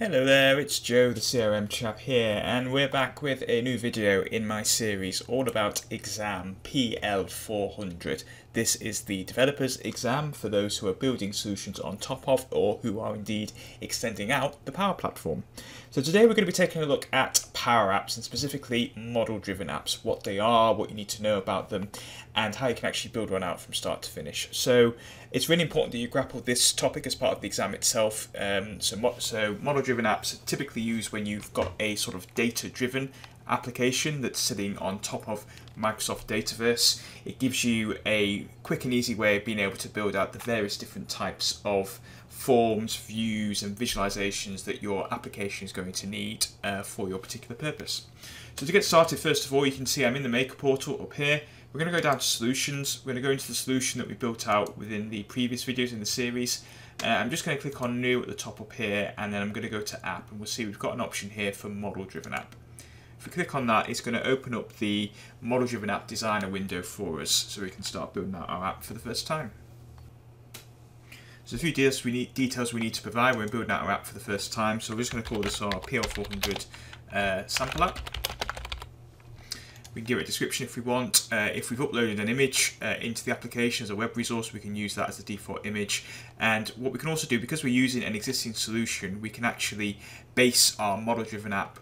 Hello there, it's Joe the CRM chap here, and we're back with a new video in my series all about exam PL400. This is the developer's exam for those who are building solutions on top of or who are indeed extending out the Power Platform. So today we're going to be taking a look at Power Apps, and specifically model-driven apps, what they are, what you need to know about them, and how you can actually build one out from start to finish. So it's really important that you grapple this topic as part of the exam itself. So model-driven apps are typically used when you've got a sort of data-driven application that's sitting on top of Microsoft Dataverse. It gives you a quick and easy way of being able to build out the various different types of forms, views, and visualizations that your application is going to need for your particular purpose. So to get started, first of all, you can see I'm in the Maker Portal up here. We're going to go down to Solutions. We're going to go into the solution that we built out within the previous videos in the series. I'm just going to click on New at the top up here, and then I'm going to go to App, and we'll see we've got an option here for Model-Driven App. If we click on that, it's going to open up the Model-Driven App Designer window for us, so we can start building out our app for the first time. So a few details we need to provide when building out our app for the first time. So we're just going to call this our PL400 sample app. We can give it a description if we want. If we've uploaded an image into the application as a web resource, we can use that as the default image. And what we can also do, because we're using an existing solution, we can actually base our model-driven app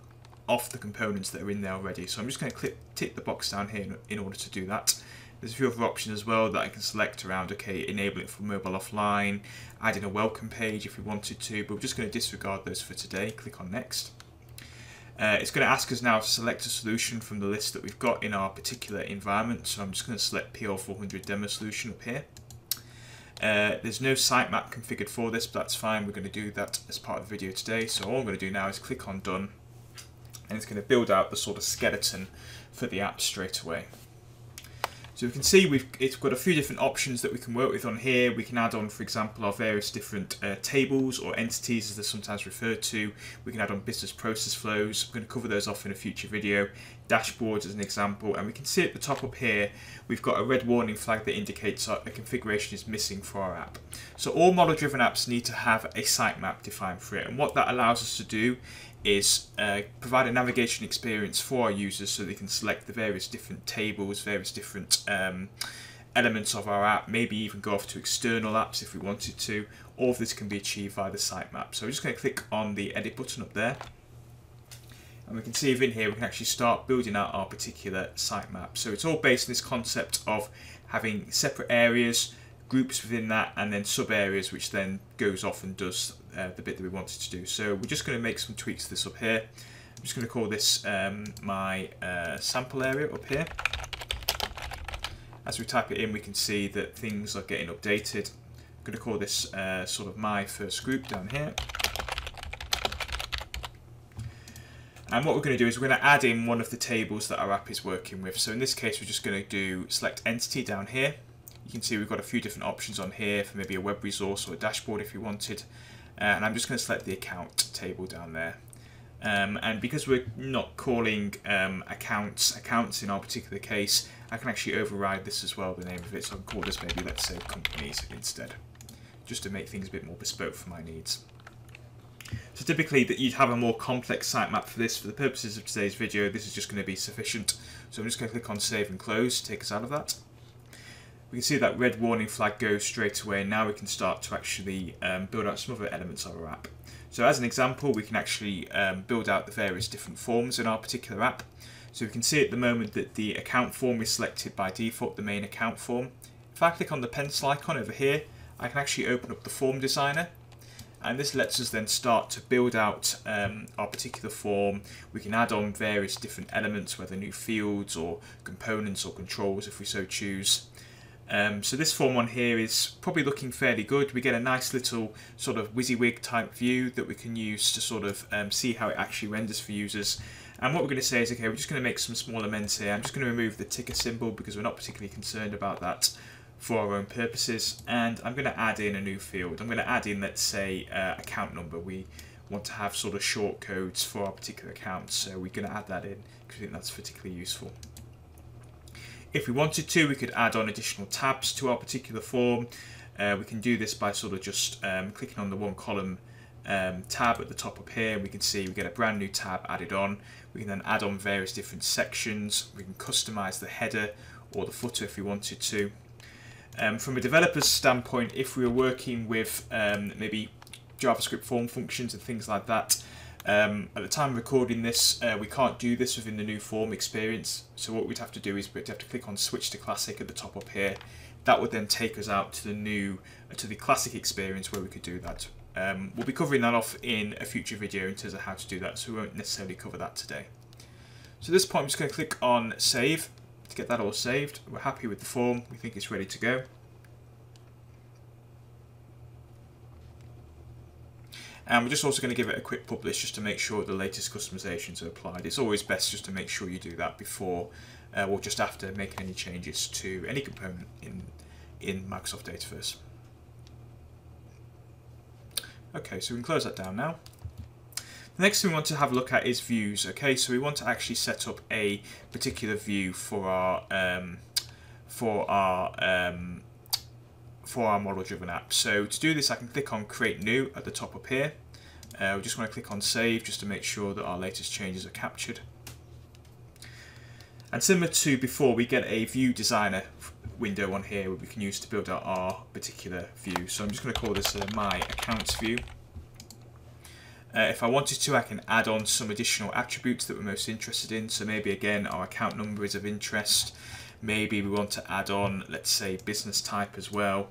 off the components that are in there already. So I'm just going to tick the box down here in order to do that. There's a few other options as well that I can select around, okay, enable it for mobile offline, add in a welcome page if we wanted to, but we're just going to disregard those for today. Click on Next. It's going to ask us now to select a solution from the list that we've got in our particular environment. So I'm just going to select PL400 demo solution up here. There's no sitemap configured for this, but that's fine. We're going to do that as part of the video today. So all I'm going to do now is click on Done, and it's going to build out the sort of skeleton for the app straight away. So we can see it's got a few different options that we can work with on here. We can add on, for example, our various different tables or entities, as they're sometimes referred to. We can add on business process flows. We're going to cover those off in a future video. Dashboards as an example. And we can see at the top up here, we've got a red warning flag that indicates a configuration is missing for our app. So all model-driven apps need to have a sitemap defined for it. And what that allows us to do is provide a navigation experience for our users so they can select the various different tables, various different elements of our app, maybe even go off to external apps if we wanted to. All of this can be achieved via the sitemap. So we're just going to click on the edit button up there, and we can see within here we can actually start building out our particular sitemap. So it's all based on this concept of having separate areas, groups within that, and then sub areas, which then goes off and does the bit that we wanted to do. So we're just going to make some tweaks to this up here. I'm just going to call this my sample area up here. As we type it in, we can see that things are getting updated. I'm going to call this sort of my first group down here. And what we're going to do is we're going to add in one of the tables that our app is working with. So in this case, we're just going to do select entity down here. You can see we've got a few different options on here for maybe a web resource or a dashboard if you wanted. And I'm just going to select the account table down there. And because we're not calling accounts in our particular case, I can actually override this as well, the name of it. So I can call this maybe, let's say, companies instead, just to make things a bit more bespoke for my needs. So typically that you'd have a more complex sitemap for this. For the purposes of today's video, this is just going to be sufficient. So I'm just going to click on Save and Close to take us out of that. We can see that red warning flag goes straight away, and now we can start to actually build out some other elements of our app. So as an example, we can actually build out the various different forms in our particular app. So we can see at the moment that the account form is selected by default, the main account form. If I click on the pencil icon over here, I can actually open up the form designer, and this lets us then start to build out our particular form. We can add on various different elements, whether new fields or components or controls if we so choose. So this form on here is probably looking fairly good. We get a nice little sort of WYSIWYG type view that we can use to sort of see how it actually renders for users. And what we're going to say is, okay, we're just going to make some small amends here. I'm just going to remove the ticker symbol because we're not particularly concerned about that for our own purposes. And I'm going to add in a new field. I'm going to add in, let's say, account number. We want to have sort of short codes for our particular accounts, so we're going to add that in because we think that's particularly useful. If we wanted to, we could add on additional tabs to our particular form. We can do this by sort of just clicking on the one column tab at the top up here. We can see we get a brand new tab added on. We can then add on various different sections. We can customize the header or the footer if we wanted to. From a developer's standpoint, if we were working with maybe JavaScript form functions and things like that, at the time of recording this, we can't do this within the new form experience. So what we'd have to do is we'd have to click on Switch to Classic at the top up here. That would then take us out to the new, to the classic experience where we could do that. We'll be covering that off in a future video in terms of how to do that, so we won't necessarily cover that today. So at this point, I'm just going to click on Save to get that all saved. We're happy with the form. We think it's ready to go. And we're just also going to give it a quick publish just to make sure the latest customizations are applied. It's always best just to make sure you do that before or just after making any changes to any component in Microsoft Dataverse. Okay, so we can close that down now. The next thing we want to have a look at is views. Okay, so we want to actually set up a particular view for our model-driven app. So to do this, I can click on Create New at the top up here. We just want to click on Save just to make sure that our latest changes are captured. And similar to before, we get a View Designer window on here where we can use to build out our particular view. So I'm just going to call this My Accounts view. If I wanted to, I can add on some additional attributes that we're most interested in. So maybe, again, our account number is of interest. Maybe we want to add on, let's say, business type as well.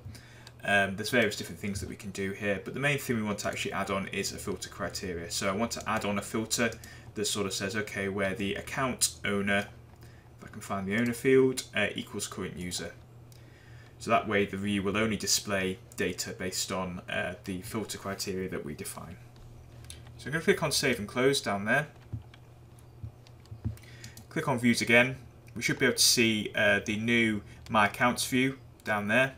There's various different things that we can do here, but the main thing we want to actually add on is a filter criteria. So I want to add on a filter that sort of says, okay, where the account owner, if I can find the owner field, equals current user. So that way the view will only display data based on the filter criteria that we define. So I'm going to click on Save and Close down there. Click on Views again. We should be able to see the new My Accounts view down there,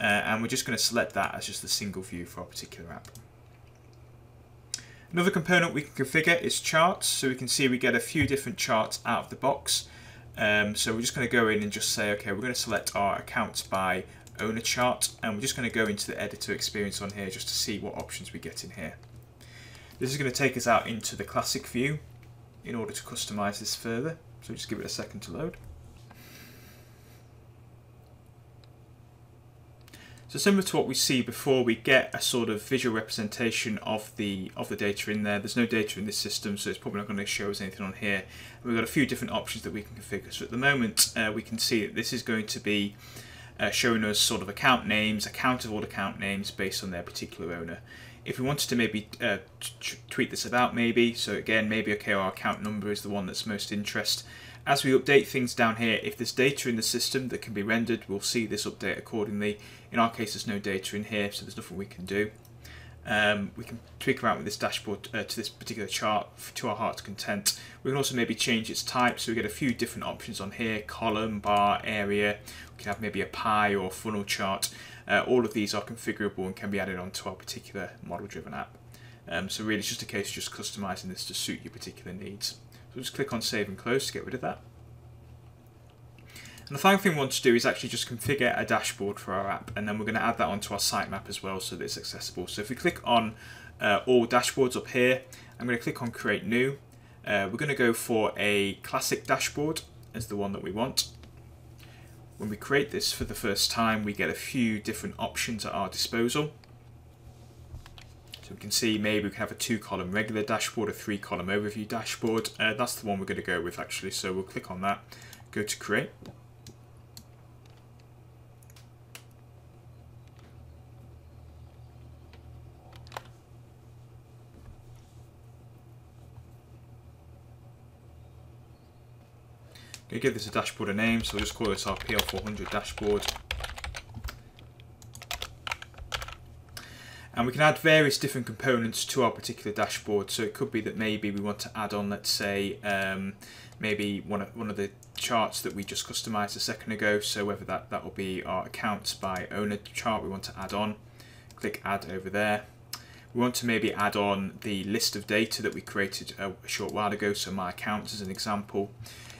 and we're just going to select that as just the single view for our particular app. Another component we can configure is charts, so we can see we get a few different charts out of the box. So we're just going to go in and just say, okay, we're going to select our accounts by owner chart, and we're just going to go into the editor experience on here just to see what options we get in here. This is going to take us out into the classic view in order to customize this further. So just give it a second to load. So similar to what we see before, we get a sort of visual representation of the data in there. There's no data in this system, so it's probably not going to show us anything on here. And we've got a few different options that we can configure. So at the moment, we can see that this is going to be showing us sort of account names, a count of all account names based on their particular owner. If we wanted to maybe tweak this about maybe, so again, maybe, okay, our account number is the one that's most interest. As we update things down here, if there's data in the system that can be rendered, we'll see this update accordingly. In our case, there's no data in here, so there's nothing we can do. We can tweak around with this dashboard to this particular chart to our heart's content. We can also maybe change its type, so we get a few different options on here: column, bar, area. We can have maybe a pie or a funnel chart. All of these are configurable and can be added onto our particular model-driven app. So really, it's just a case of just customizing this to suit your particular needs. So just click on Save and Close to get rid of that. And the final thing we want to do is actually just configure a dashboard for our app, and then we're going to add that onto our sitemap as well so that it's accessible. So if we click on all dashboards up here, I'm going to click on Create New. We're going to go for a classic dashboard as the one that we want. When we create this for the first time, we get a few different options at our disposal. So we can see maybe we can have a 2-column regular dashboard, a 3-column overview dashboard. That's the one we're going to go with actually, so we'll click on that, go to Create. I'm going to give this a dashboard a name, so we'll just call this our PL-400 dashboard. And we can add various different components to our particular dashboard. So it could be that maybe we want to add on, let's say, maybe one of the charts that we just customized a second ago. So whether that will be our accounts by owner chart we want to add on. Click Add over there. We want to maybe add on the list of data that we created a short while ago. So my accounts as an example.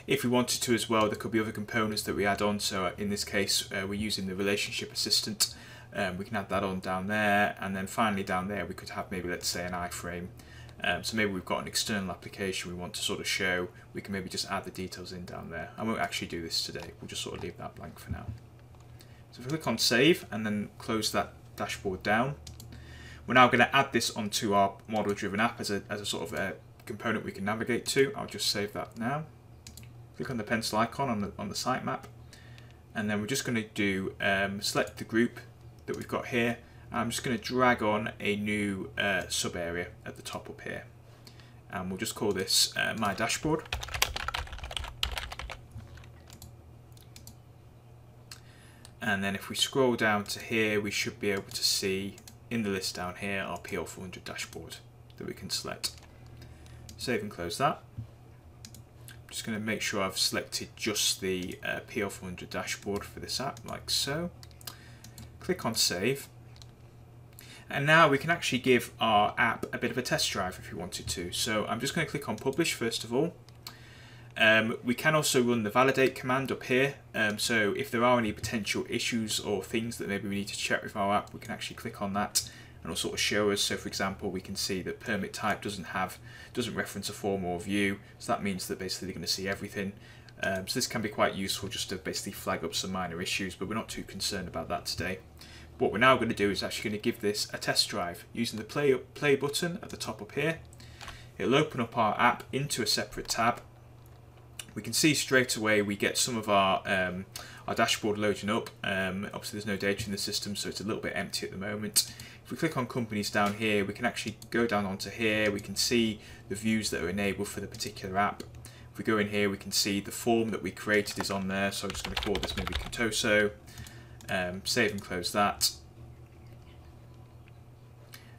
If we wanted to as well, there could be other components that we add on. So in this case, we're using the relationship assistant We can add that on down there, and then finally down there we could have maybe, let's say, an iframe. So maybe we've got an external application we want to sort of show. We can maybe just add the details in down there. I won't actually do this today. We'll just sort of leave that blank for now. So if we click on save and then close that dashboard down, we're now going to add this onto our model-driven app as a sort of a component we can navigate to. I'll just save that now. Click on the pencil icon on the sitemap, and then we're just going to do select the group that we've got here. I'm just going to drag on a new sub area at the top up here, and we'll just call this My Dashboard. And then if we scroll down to here, we should be able to see in the list down here our PL400 dashboard that we can select. Save and close that. I'm just going to make sure I've selected just the PL400 dashboard for this app, like so. Click on save. And now we can actually give our app a bit of a test drive if we wanted to. So I'm just going to click on publish first of all. We can also run the validate command up here. So if there are any potential issues or things that maybe we need to check with our app, we can actually click on that and it'll sort of show us. So for example, we can see that permit type doesn't reference a form or view. So that means that basically they're going to see everything. So this can be quite useful just to basically flag up some minor issues, but we're not too concerned about that today. What we're now going to do is actually going to give this a test drive using the play button at the top up here. It'll open up our app into a separate tab. We can see straight away we get some of our dashboard loading up. Obviously there's no data in the system, so it's a little bit empty at the moment. If we click on companies down here, we can actually go down onto here. We can see the views that are enabled for the particular app. If we go in here, we can see the form that we created is on there. So I'm just going to call this maybe Contoso. Save and close that.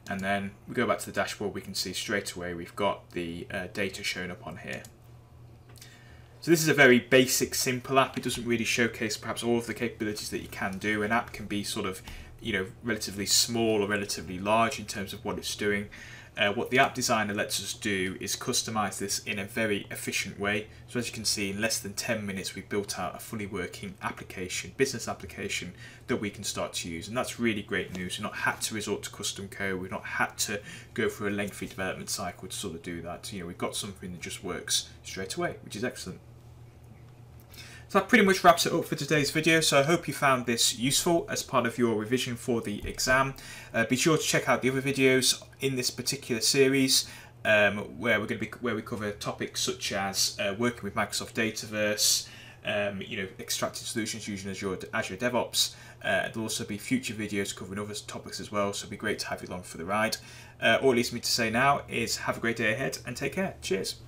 And then we go back to the dashboard. We can see straight away we've got the data shown up on here. So this is a very basic, simple app. It doesn't really showcase perhaps all of the capabilities that you can do. An app can be sort of, you know, relatively small or relatively large in terms of what it's doing. What the app designer lets us do is customize this in a very efficient way. So as you can see, in less than 10 minutes, we've built out a fully working application, business application that we can start to use. And that's really great news. We've not had to resort to custom code. We've not had to go through a lengthy development cycle to sort of do that. You know, we've got something that just works straight away, which is excellent. So that pretty much wraps it up for today's video. So I hope you found this useful as part of your revision for the exam. Be sure to check out the other videos in this particular series, where we cover topics such as working with Microsoft Dataverse, you know, extracting solutions using Azure DevOps. There'll also be future videos covering other topics as well. So it'd be great to have you along for the ride. All it leaves me to say now is have a great day ahead and take care. Cheers.